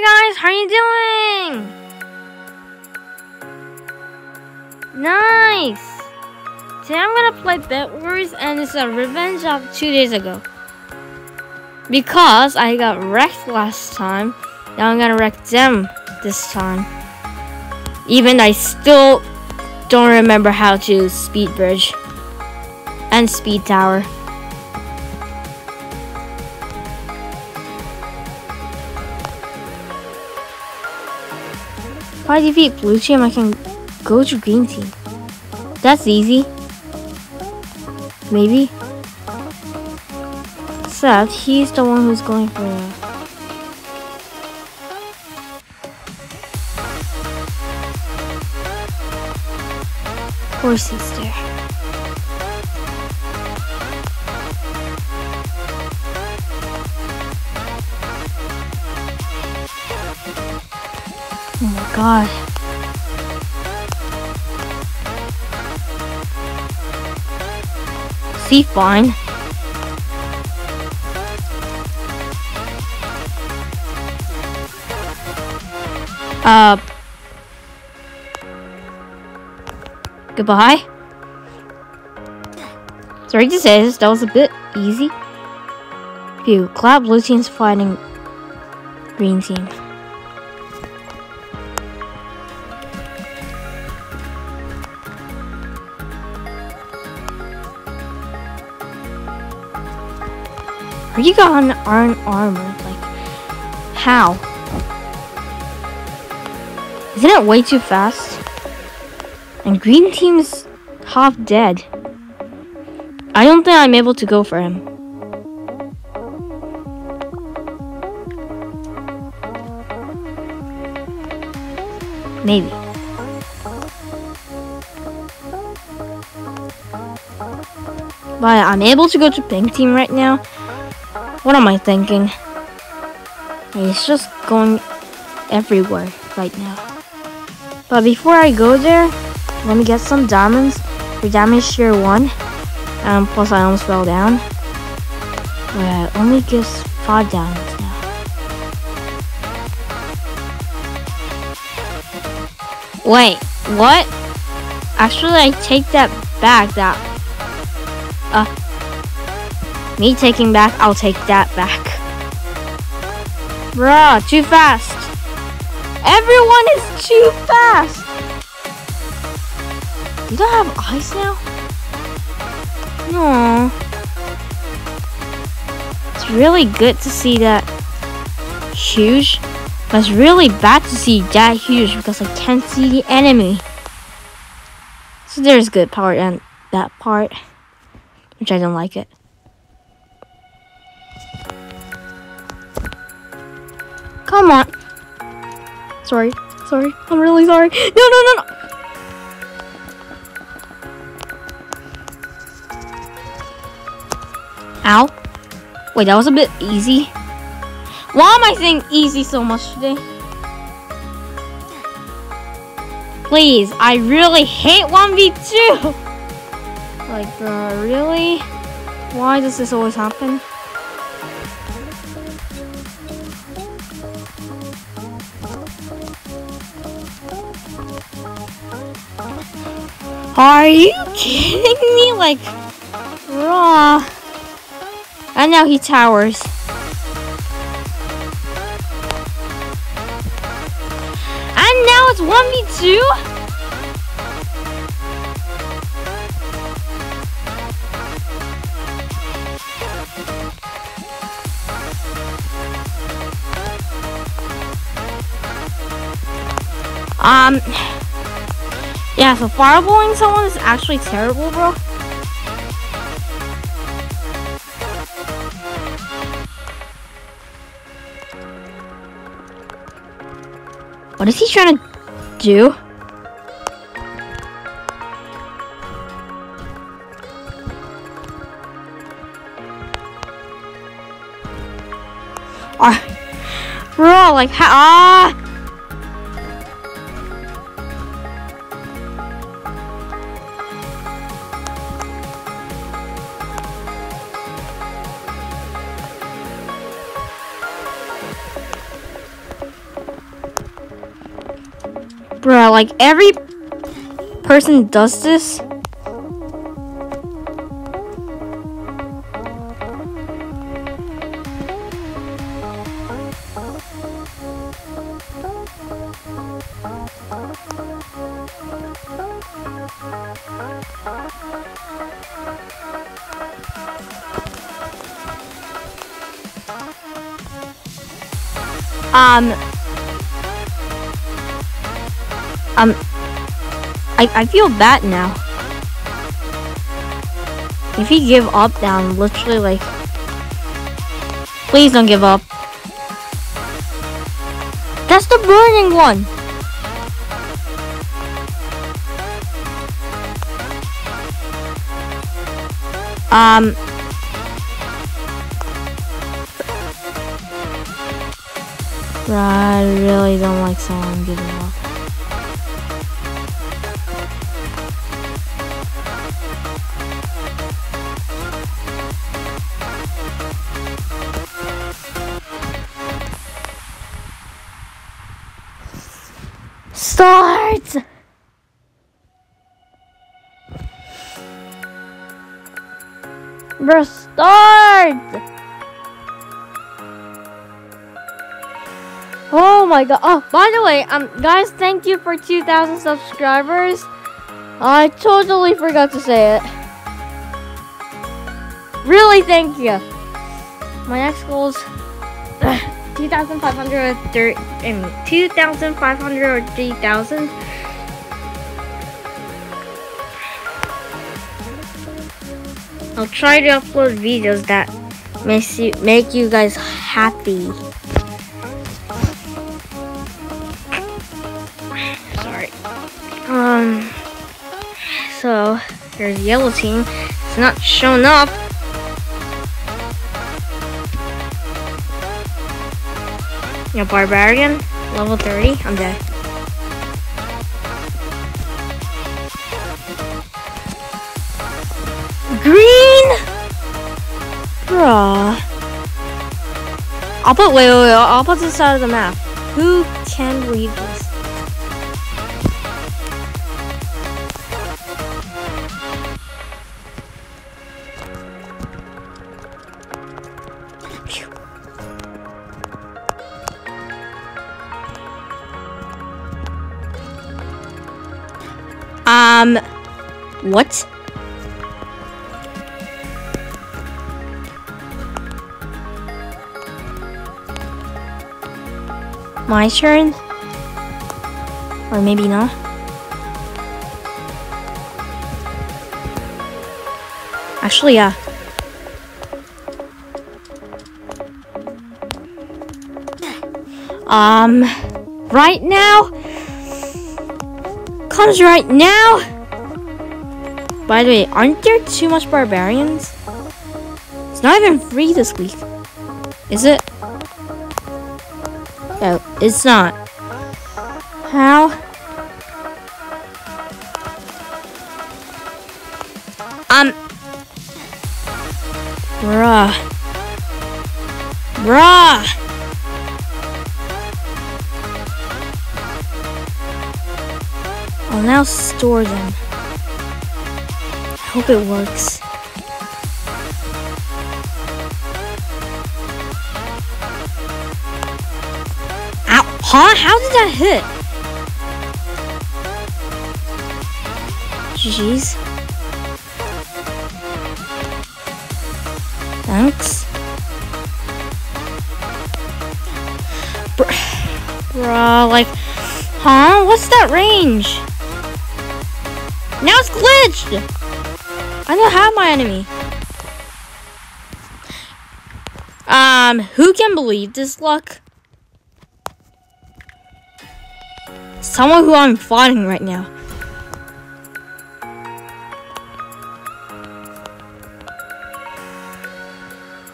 Hi guys, how are you doing? Nice! Today I'm gonna play Bedwars, and it's a revenge of 2 days ago. Because I got wrecked last time, now I'm gonna wreck them this time. Even I still don't remember how to speed bridge and speed tower. If I defeat blue team, I can go to green team. That's easy. Maybe. Except he's the one who's going for it. Of course he's there. Oh my god. See, fine. Goodbye. Sorry to say this, that was a bit easy. Phew, glad blue team's fighting green team. You got an iron armor, like, how? Isn't it way too fast? And green team's half dead. I don't think I'm able to go for him. Maybe. But I'm able to go to pink team right now. What am I thinking? It's just going everywhere right now. But before I go there, let me get some diamonds for damage tier 1. Plus I almost fell down. But it only gives 5 diamonds now. Wait, what? Actually, I take that back. I'll take that back. Bruh, too fast. Everyone is too fast. You don't have ice now? No. It's really good to see that huge, but it's really bad to see that huge because I can't see the enemy. So there's good part and that part, which I don't like it. Come on. Sorry. I'm really sorry. No. Ow. Wait, that was a bit easy. Why am I saying easy so much today? Please, I really hate 1v2. Like, really? Why does this always happen? Are you kidding me? Like, raw. And now he towers. And now it's 1v2? Yeah, so fireballing someone is actually terrible, bro. What is he trying to do? Bro, like, how? Bruh, like every person does this. I feel bad now. If you give up now, I'm literally like, please don't give up. That's the burning one. I really don't like someone giving up. Start. Bro, start. Oh my god. Oh, by the way, guys, thank you for 2,000 subscribers. I totally forgot to say it. Really, thank you. My next goal is 2,500 or 3,000. I'll try to upload videos that make you guys happy. So there's the yellow team. It's not showing up. You know, barbarian, level 30. I'm dead. Green, bruh. Wait. I'll put this side of the map. Who can read this? What? My turn? Or maybe not? Actually, yeah. Right now? Comes right now? By the way, aren't there too much barbarians? It's not even free this week. Is it? No, it's not. How? Bruh. I'll now store them. Hope it works. Ow! Huh? How did that hit? Jeez. Thanks. Bruh, like, huh? What's that range? Now it's glitched! I don't have my enemy. Who can believe this luck? Someone who I'm fighting right now.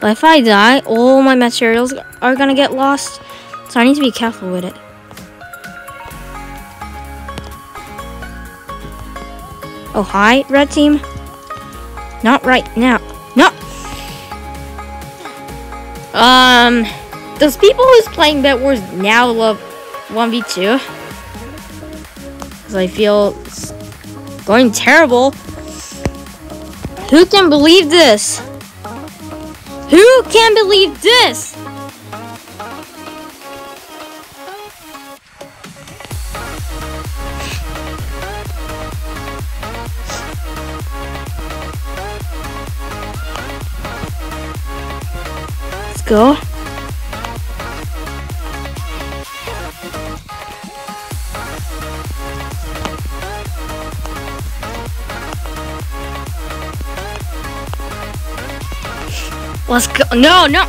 But if I die, all my materials are gonna get lost, so I need to be careful with it. Oh, hi, red team. Not right now. No. Those people who's playing Bedwars now love 1v2. because I feel it's going terrible. Who can believe this? Who can believe this? Let's go. Let's go. No, no.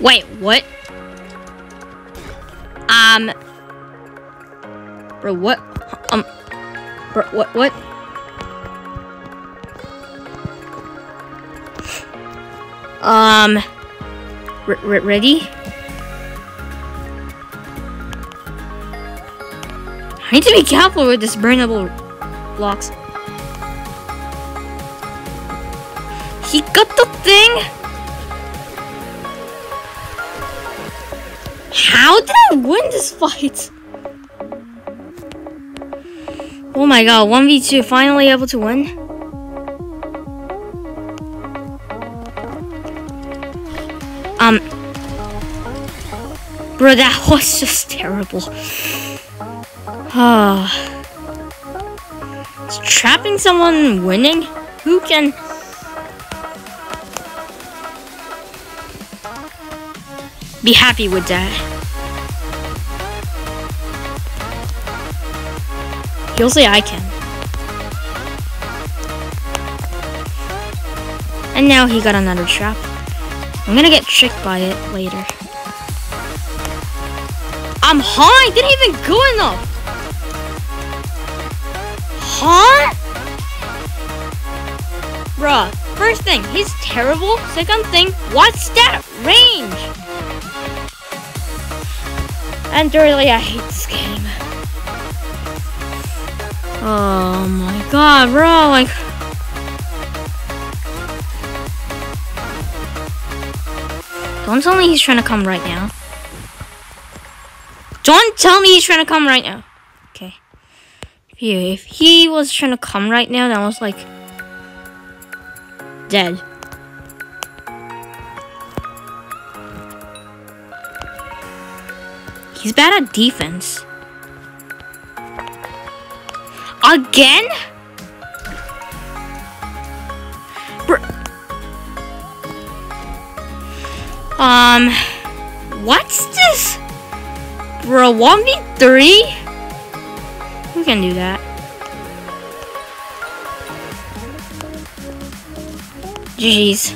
Wait, what? Bro, what? Bro, what? Ready? I need to be careful with this burnable blocks. He got the thing? How did I win this fight? Oh my god, 1v2, finally able to win. Bro, that was just terrible. Ah. Trapping someone winning? Who can? Be happy with that. He'll say I can. And now he got another trap. I'm gonna get tricked by it later. I'm high! Didn't even go enough! Huh? Bruh, first thing, he's terrible. Second thing, what's that range? And thirdly, I hate this game. Oh my god, bro, like... Don't tell me he's trying to come right now. Don't tell me he's trying to come right now. Yeah, if he was trying to come right now, then I was like dead. He's bad at defense. Again? What's this? Bro, 1v3? Who can do that? GG's.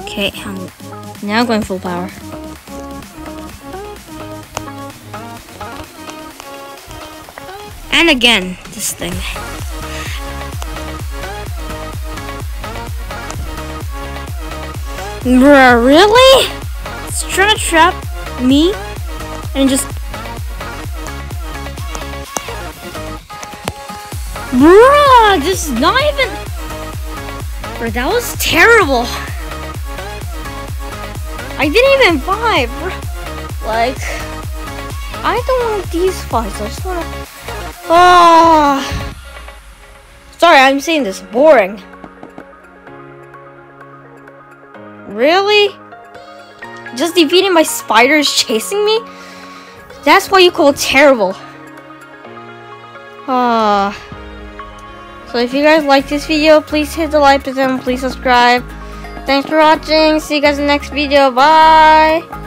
Okay, I'm now going full power. And again, this thing. Bruh, really? It's trying to trap me and just... Bruh, this is not even... Bruh, that was terrible. I didn't even vibe. Like, I don't want these fights. I just wanna... Oh. Sorry, I'm saying this. Boring. Really? Just defeating my spiders chasing me? That's what you call terrible. Ah. So if you guys like this video, please hit the like button, please subscribe. Thanks for watching. See you guys in the next video. Bye.